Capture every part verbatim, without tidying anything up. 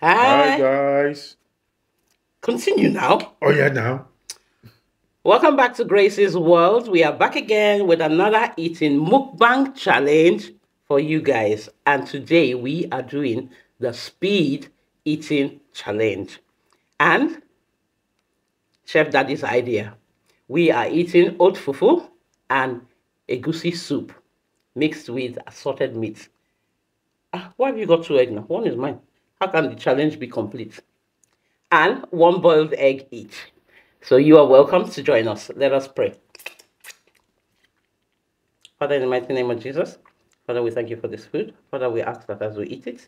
Hi. Hi guys. Continue now. Oh yeah, now. Welcome back to Grace's World. We are back again with another eating mukbang challenge for you guys. And today we are doing the speed eating challenge. And Chef Daddy's idea. We are eating oat fufu and egusi soup mixed with assorted meats. Ah, why have you got two eggs now? One is mine. How can the challenge be complete? And one boiled egg each. So you are welcome to join us. Let us pray. Father, in the mighty name of Jesus, Father, we thank you for this food. Father, we ask that as we eat it,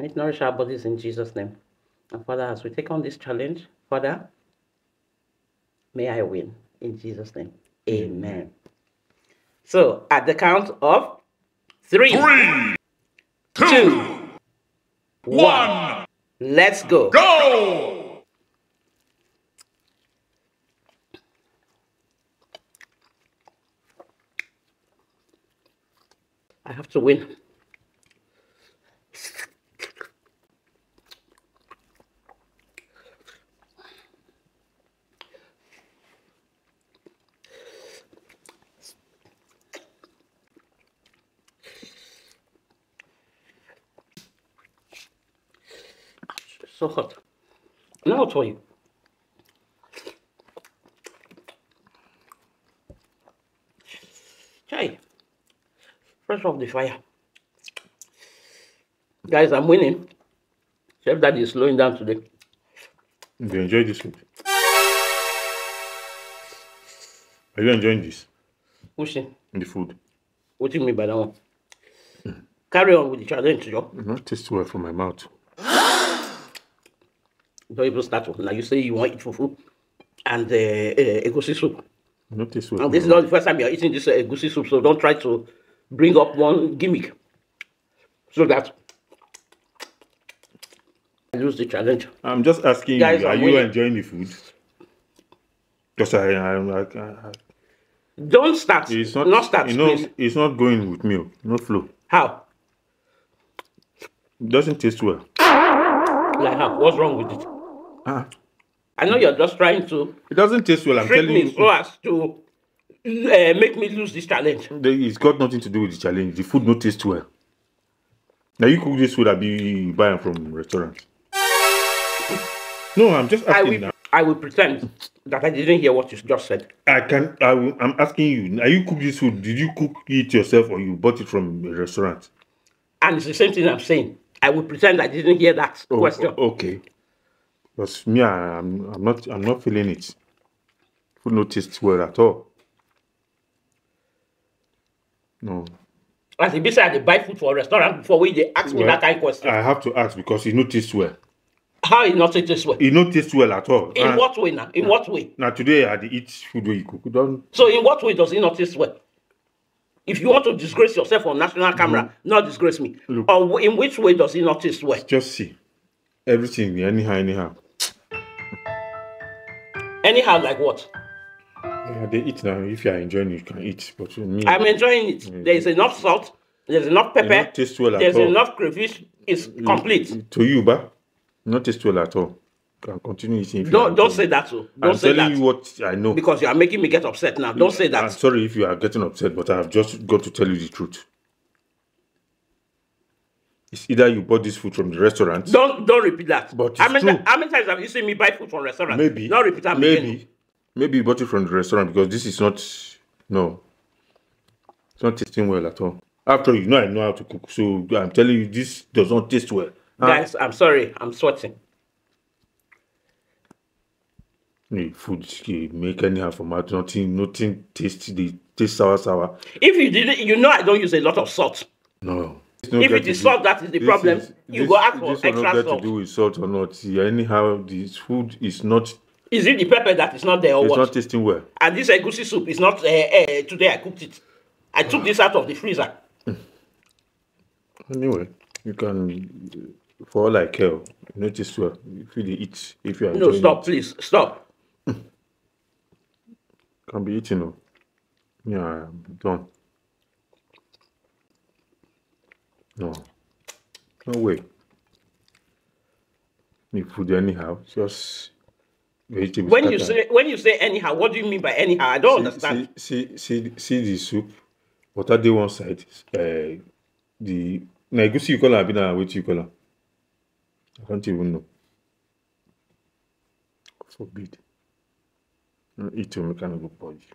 it nourish our bodies in Jesus' name. And Father, as we take on this challenge, Father, may I win in Jesus' name. Amen. Amen. So, at the count of three, three two, two One. Let's go. Go. I have to win. So hot. Now I'll tell you. Chai. Fresh off the fire. Guys, I'm winning. Chef Daddy is slowing down today. Did you enjoy this food? Are you enjoying this? Who's in? The food. What do you mean by that one? Mm. Carry on with the challenge, Joe. Not taste well from my mouth. Don't even start. Now you say you want to eat fufu and uh, uh, egusi soup. Not this one. And this is not the first time you are eating this uh, egusi soup, so don't try to bring up one gimmick so that I lose the challenge. I'm just asking guys, you, are I'm you winning. Enjoying the food? Just I, I, I, I, I. Don't start. It's not, not start. You know, it's not going with me. No flow. How? It doesn't taste well. Like how? What's wrong with it? Ah. I know you're just trying to. It doesn't taste well. I'm telling me you. So as to uh, make me lose this challenge. It's got nothing to do with the challenge. The food no taste well. Now you cook this food I be buying from restaurants. No, I'm just asking I will, now. I will pretend that I didn't hear what you just said. I can. I will, I'm asking you. Now you cook this food. Did you cook it yourself or you bought it from a restaurant? And it's the same thing I'm saying. I will pretend I didn't hear that oh, question. Okay. Because me, I'm, I'm not I'm not feeling it. Food no taste well at all. No. As if I buy food for a restaurant before we they ask well, me that kind of question. I have to ask because it no taste well. How it not taste well? It no taste well at all. In and what way now? In now, what way? Now today I eat food where you cook. Don't... So in what way does it not taste well? If you want to disgrace yourself on national camera, mm-hmm. not disgrace me. Look, or in which way does it not taste well? Just see. Everything, anyhow, anyhow. Anyhow, like what? Yeah, they eat now. If you are enjoying it, you can eat. But me, I'm enjoying it. Yeah. There is enough salt. There is enough pepper. Not taste well there is all. Enough crayfish. It's complete. To you, ba? Not taste well at all. Can continue eating. Don't don't say that. So. Don't I'm say telling that. You what I know. Because you are making me get upset now. Don't say that. I'm sorry if you are getting upset, but I have just got to tell you the truth. It's either you bought this food from the restaurant. Don't don't repeat that. But it's how, many, true. how many times have you seen me buy food from restaurant? Maybe. Don't repeat that. Maybe. Again. Maybe you bought it from the restaurant because this is not no. It's not tasting well at all. After you know I know how to cook, so I'm telling you this does not taste well. Huh? Guys, I'm sorry. I'm sweating. Food make anyhow for my nothing, nothing tastes the taste sour sour. If you didn't, you know I don't use a lot of salt. No. If it is salt that is the problem, is, you this, go ask for extra not salt. Got to do with salt or not? Yeah, anyhow, this food is not. Is it the pepper that is not there or it's what? It's not tasting well. And this egusi soup is not. Uh, uh, today I cooked it. I took this out of the freezer. Anyway, you can for all I care. Notice well if you eat if you are. No, stop, it. Please stop. Can be eating though. Yeah, I'm done. No. No way. make food anyhow. Just vegetables. When scatter. you say when you say anyhow, what do you mean by anyhow? I don't see, understand. See, see, see the soup. Water dey one side. Uh, the na egusi you call am, abi na wetin you call am? I can't even know. Forbid. No, eat your mechanical porridge.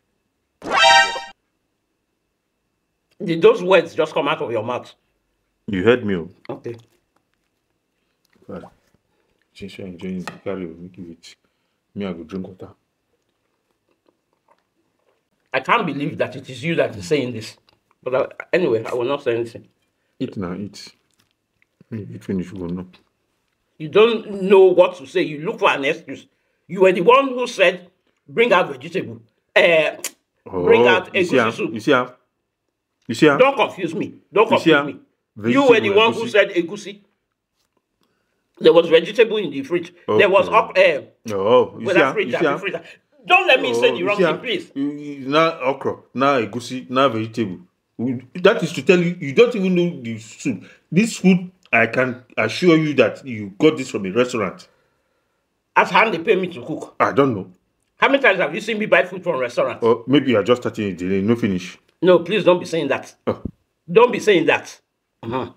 Did those words just come out of your mouth? You heard me. Okay. Well, since you're enjoying the curry, we'll give it. Me, I go drink water. I can't believe that it is you that is saying this. But I, anyway, I will not say anything. Eat now, eat. Eat when you go now. You don't know what to say. You look for an excuse. You were the one who said, bring out vegetable. Uh, oh, bring out egusi soup. You see how? You see how? Don't confuse me. Don't confuse you me. Vegetable, you were the one egusi. who said egusi. There was vegetable in the fridge. Okay. There was up air. Uh, oh, you see how? Fridge, you see how? Fridge. Don't let me oh, say the wrong thing, please. Now okra, now egusi, now vegetable. That is to tell you, you don't even know the soup. This food, I can assure you that you got this from a restaurant. As how they pay me to cook? I don't know. How many times have you seen me buy food from a restaurant? Oh, maybe you are just starting a delay, no finish. No, please don't be saying that. Oh. Don't be saying that. Uh-huh.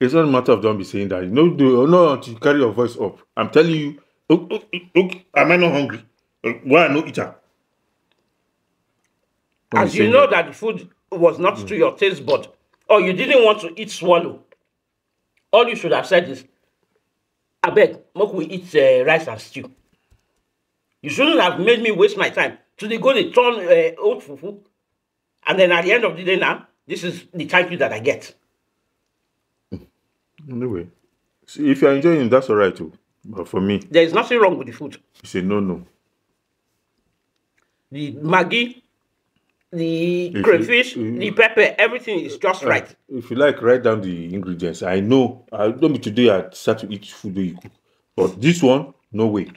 It's not a matter of don't be saying that. No, no, no, to carry your voice up. I'm telling you, oh, oh, oh, am I not hungry? Why no eater? As you know that the food was not mm. to your taste bud, or you didn't want to eat swallow, all you should have said is, I beg, make we eat uh, rice and stew. You shouldn't have made me waste my time. So they go, they turn uh, oat fufu, and then at the end of the day now, this is the thank you that I get. Anyway, see, if you're enjoying it, that's all right too. But for me, there is nothing wrong with the food. You say no, no. The Maggi, the if crayfish, you, uh, the pepper, everything is just uh, right. If you like, write down the ingredients. I know, I don't be today I start to eat food you cook. But this one, no way.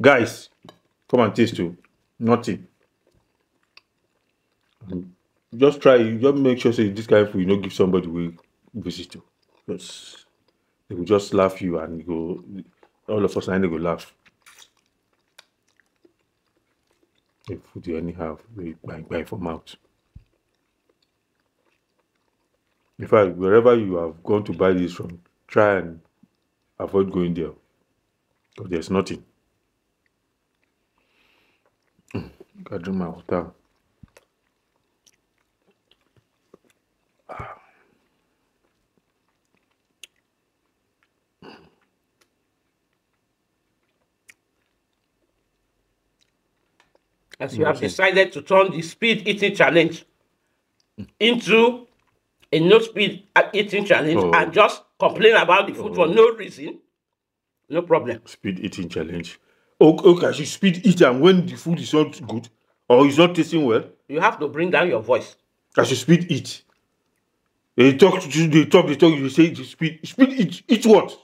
Guys, come and taste too. Nothing. Just try, just make sure say this kind of food you don't give somebody we visit to. Because they will just laugh you and go, all of us and they will laugh. The food you only have, we bang bang for mouth. In fact, wherever you have gone to buy this from, try and avoid going there. Because there's nothing. Mm. I drink my water. Ah. As you have decided to turn the speed eating challenge into a no speed eating challenge oh. and just complain about the food oh. for no reason, no problem. Speed eating challenge. Okay, okay, you speed eat and when the food is not good or is not tasting well, you have to bring down your voice. I should speed eat. They talk, they talk, they talk, you say speed, speed eat, eat what?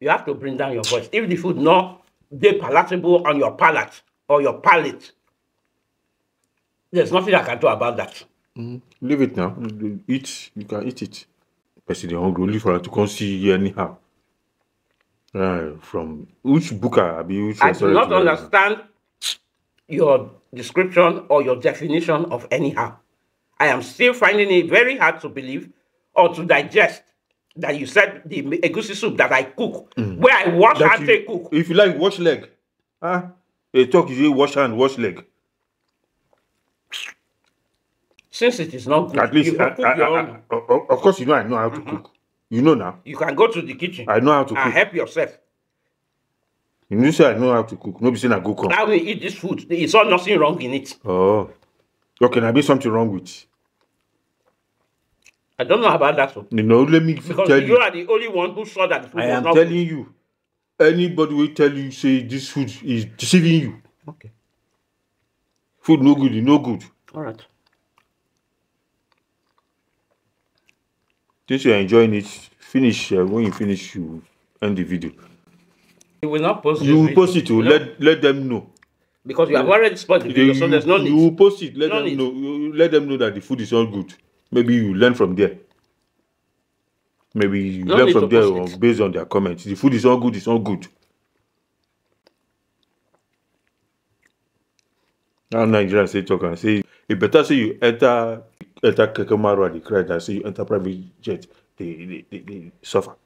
You have to bring down your voice. If the food not they palatable on your palate, or your palate, there's nothing I can do about that. Mm, leave it now. Eat. You can eat it. President hungry. Leave for to come see you anyhow. Uh, from which book I be? Which I do not understand your description or your definition of anyhow. I am still finding it very hard to believe or to digest that you said the egusi soup that I cook, mm. where I wash that and take cook. If you like, wash leg. Huh? They talk you wash hand, wash leg. Since it is not good, at least you can I, cook I, your I, own. I, of course, you know I know how to mm-hmm. cook. You know now. You can go to the kitchen. I know how to cook. And help yourself. You know, say I know how to cook. Nobody saying I go come. I will eat this food. It's all nothing wrong in it. Oh, there can I be something wrong with it? I don't know about that. So. You know, let me because tell you. You are the only one who saw that the food I was am not telling good. you. Anybody will tell you, say this food is deceiving you. Okay. Food no good, no good. All right. Since you're enjoying it, finish. Uh, when you finish, you end the video. You will not post it. You will post it to no. let, let them know. Because you have already spoiled the video, you, so there's no need. You will post it, let no them need. know. You let them know that the food is all good. Maybe you learn from there. Maybe you left from there or based on their comments. The food is not good, it's not good. Now Nigerians say talk and say it better say you enter enter Kekemaro and they cry than say you enter private jet, they they, they they suffer.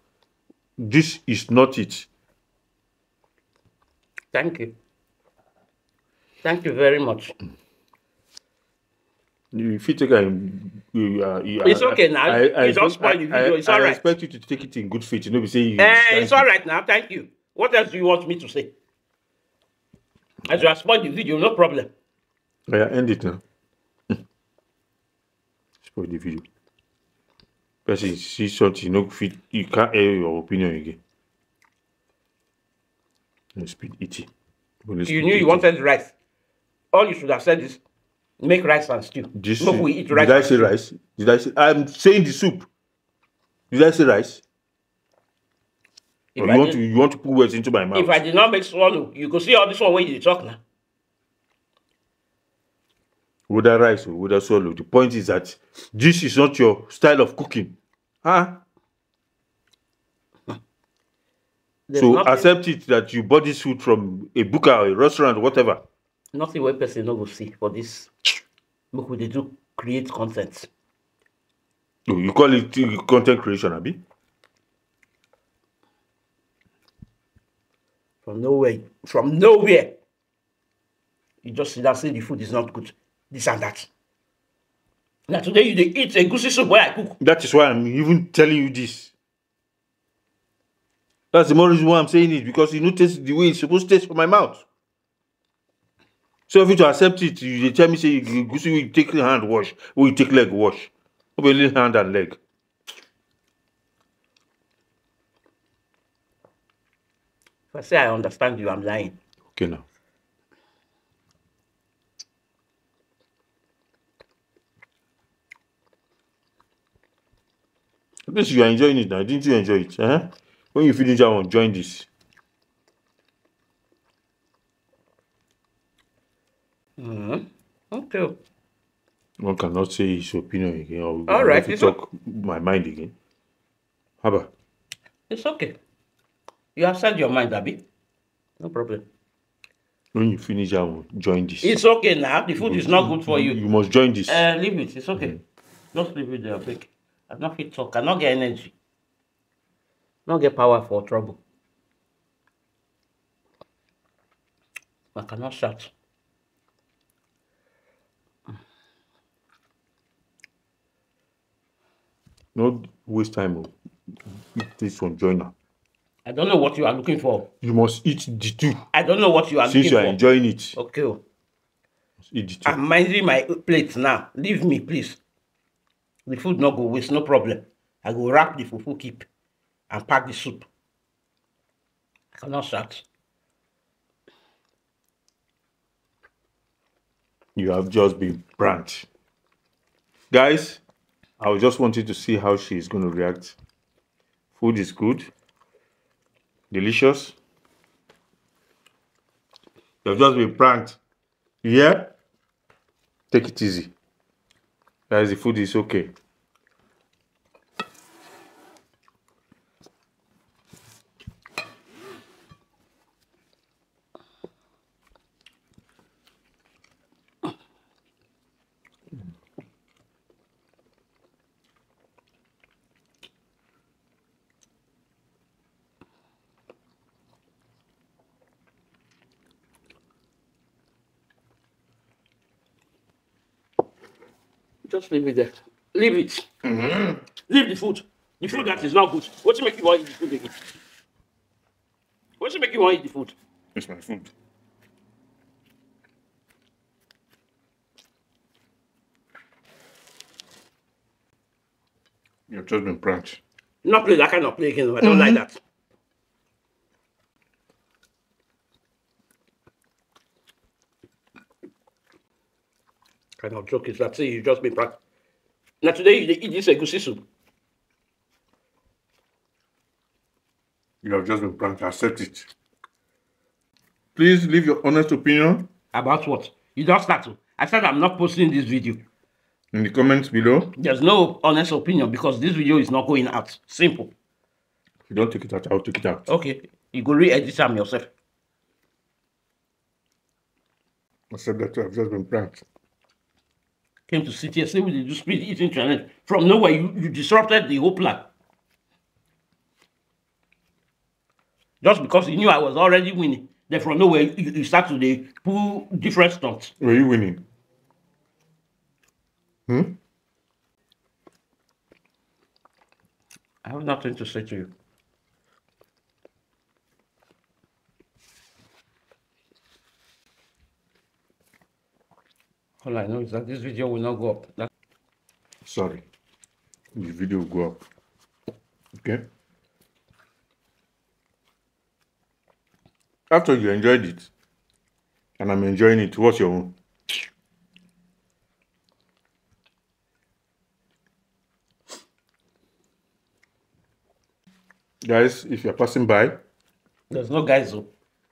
This is not it. Thank you. Thank you very much. If you take and you are, you are, it's okay now. I, I, it's I, I, you I, it's I, all right. I expect you to take it in good faith. You know, we say you, uh, it's all right now. Thank you. What else do you want me to say? As you have spoiled the video, no problem. Yeah, end it now. Spoil the video. Person see something, no fit. You can't air your opinion again. No speed eating. You speed knew you eating. Wanted rice. All you should have said is make rice and stew. This no, we eat rice. Did I say rice? Did I say? I'm saying the soup. Did I say rice? If you I want did, to you want to put words into my mouth. If I did not make swallow, you could see all this one when you talk now. Would I rice or would I swallow? The point is that this is not your style of cooking. Huh? There's so nothing, accept it that you bought this food from a buka or a restaurant or whatever. Nothing where person no go see for this. Look what they do, create content. Oh, you call it content creation, Abi? From nowhere. From nowhere. You just see that say the food is not good. This and that. Now today you they eat a egusi soup where I cook. That is why I'm even telling you this. That's the more reason why I'm saying it, because you notice the way it's supposed to taste from my mouth. So if you to accept it, you tell me say you, you take hand wash, or you take leg wash. Open hand and leg. If I say I understand you, I'm lying. Okay now. At least you are enjoying it now. Didn't you enjoy it? Huh? When you finish that one, join this. Mm-hmm. Okay. One cannot say his opinion again. Or all right, it's talk okay. My mind again. How about? It's okay. You have said your mind, Abi. No problem. When you finish, I will join this. It's okay now. The food you is must, not good for you. You must join this. Uh, leave it. It's okay. Mm-hmm. Just leave it there, quick. I cannot fit talk. I cannot get energy. Not get power for trouble. I cannot shout. Not waste time. Eat this one, joiner. I don't know what you are looking for. You must eat the two. I don't know what you are Since looking for. Since you are for. enjoying it. Okay. You must eat the two. I'm minding my plate now. Leave me, please. The food not go waste, no problem. I go wrap the fufu keep and pack the soup. I cannot shout. You have just been pranked. Guys, I just wanted to see how she is going to react. Food is good. Delicious. You have just been pranked. Yeah? Take it easy. Guys, the food is okay. Just leave it there. Leave it. Mm-hmm. Leave the food. The food that is not good. What make you want to eat the food again? What make you want to eat the food? It's my food. You've just been pranked. Not play that kind of play again. I don't mm-hmm. like that. Kind of joke is that say you just been practicing. Now today you eat this egusi soup. You have just been pranked. Accept it. Please leave your honest opinion. About what? You don't start to. I said I'm not posting this video. in the comments below. There's no honest opinion because this video is not going out. Simple. If you don't take it out, I'll take it out. Okay. You go re-edit some yourself. I said that I've just been pranked. Came to sit here, say we did you speed eating challenge. From nowhere, you, you disrupted the whole plan. Just because he knew I was already winning. Then from nowhere, you, you start to they pull different stunts. Were you winning? Hmm? I have nothing to say to you. All I know is that this video will not go up. That Sorry. This video will go up. Okay? After you enjoyed it, and I'm enjoying it, what's your own? Guys, if you're passing by... There's no guys, though.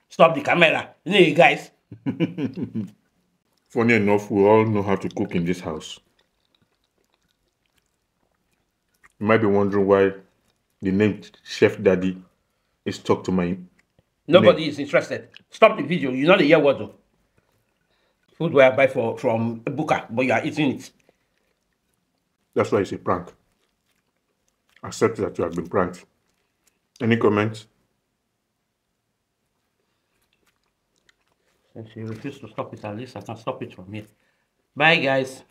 Stop the camera. Hey, guys. Funny enough, we all know how to cook in this house. You might be wondering why the name Chef Daddy is stuck to my... Nobody name. Is interested. Stop the video. You know the year what, though. Food where I buy for, from Buka, but you are eating it. That's why it's a prank. Accept that you have been pranked. Any comments? Since you refuse to stop it, at least I can stop it from here. Bye, guys.